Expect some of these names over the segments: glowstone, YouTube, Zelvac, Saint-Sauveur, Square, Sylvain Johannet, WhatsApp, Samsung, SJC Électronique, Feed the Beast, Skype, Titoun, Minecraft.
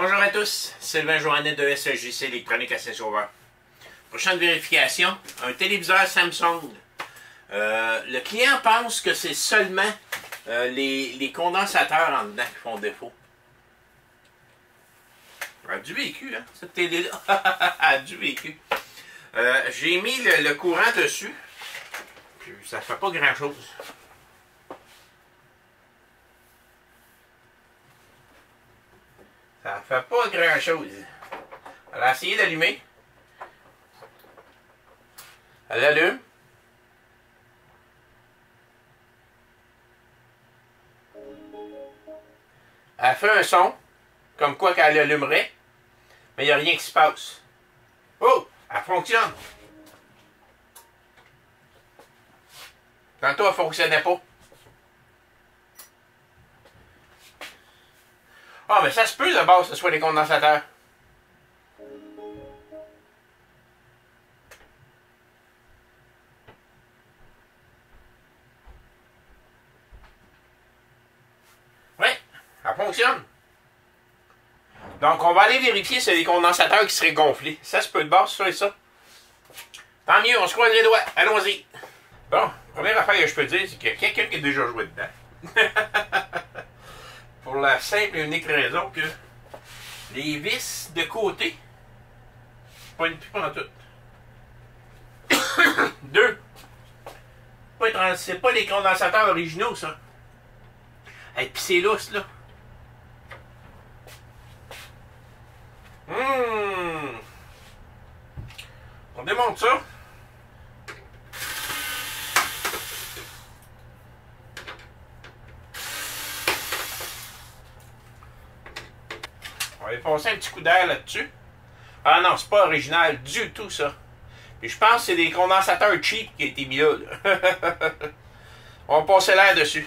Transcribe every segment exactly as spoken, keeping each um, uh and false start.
Bonjour à tous, Sylvain Johannet de S J C Électronique à Saint-Sauveur. Prochaine vérification, un téléviseur Samsung. Euh, le client pense que c'est seulement euh, les, les condensateurs en dedans qui font défaut. Ah, du vécu, hein, cette télé-là. Du vécu. Euh, J'ai mis le, le courant dessus, puis ça fait pas grand-chose. Ça fait pas grand chose. Elle a essayé d'allumer. Elle allume. Elle fait un son, comme quoi qu'elle allumerait, mais il n'y a rien qui se passe. Oh! Elle fonctionne! Tantôt, elle ne fonctionnait pas. Ah, mais ça se peut de base que ce soit des condensateurs. Oui, ça fonctionne. Donc, on va aller vérifier si c'est des condensateurs qui seraient gonflés. Ça se peut de base, ça et ça. Tant mieux, on se croise les doigts. Allons-y. Bon, première affaire que je peux dire, c'est qu'il y a quelqu'un qui a déjà joué dedans. Pour la simple et unique raison que les vis de côté ne poignent plus pendant tout. Deux. C'est pas les condensateurs originaux, ça. Et hey, puis c'est lousse, là. Mmh. On démonte ça. On va foncer un petit coup d'air là-dessus. Ah non, c'est pas original du tout, ça. Puis je pense que c'est des condensateurs cheap qui ont été mis là. là. On passait l'air dessus.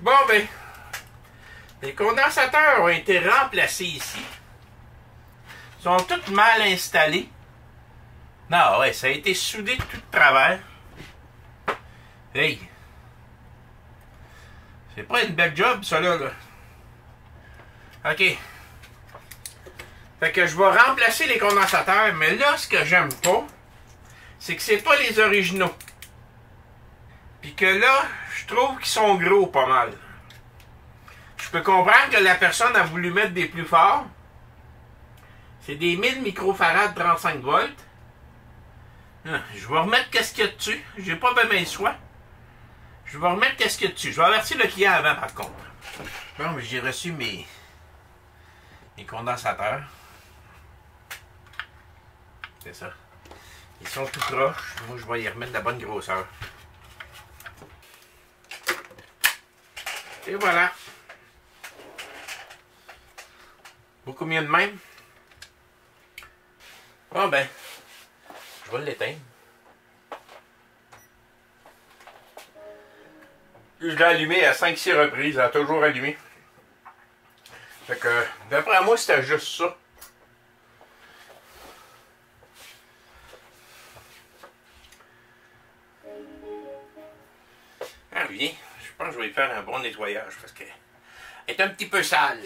Bon, ben, les condensateurs ont été remplacés ici. Ils sont tous mal installés. Non, ouais, ça a été soudé tout de travers. Hey! C'est pas une belle job, ça, là. là. OK. Fait que je vais remplacer les condensateurs, mais là, ce que j'aime pas, c'est que c'est pas les originaux. Puis que là, je trouve qu'ils sont gros pas mal. Je peux comprendre que la personne a voulu mettre des plus forts. C'est des mille microfarades trente-cinq volts. Je vais remettre qu'est-ce qu'il y a dessus. J'ai pas bien mes soins. Je vais remettre qu'est-ce qu'il y a dessus. Je vais avertir le client avant, par contre. Bon, mais j'ai reçu mes, mes condensateurs. C'est ça. Ils sont tout proches. Moi, je vais y remettre de la bonne grosseur. Et voilà. Beaucoup mieux de même. Bon, ben, je vais l'éteindre. Je l'ai allumé à cinq six reprises. Elle a toujours allumé. Fait que, d'après moi, c'était juste ça. Ah, bien. Je pense que je vais lui faire un bon nettoyage parce qu'elle est un petit peu sale.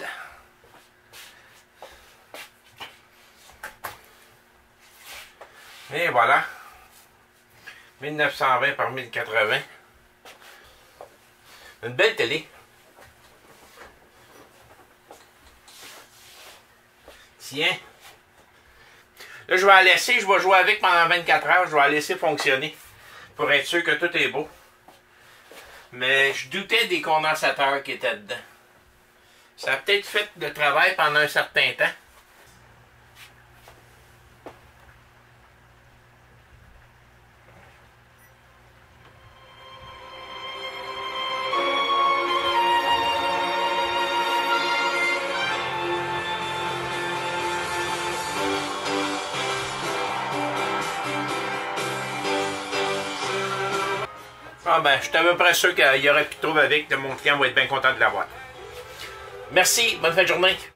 Et voilà. mille neuf cent vingt par mille quatre-vingts. Une belle télé. Tiens. Là, je vais la laisser, je vais jouer avec pendant vingt-quatre heures, je vais la laisser fonctionner pour être sûr que tout est beau. Mais je doutais des condensateurs qui étaient dedans. Ça a peut-être fait le travail pendant un certain temps. Ah ben, je suis à peu près sûr qu'il y aurait plus de trouble avec. Mon client va être bien content de l'avoir. Merci, bonne fin de journée.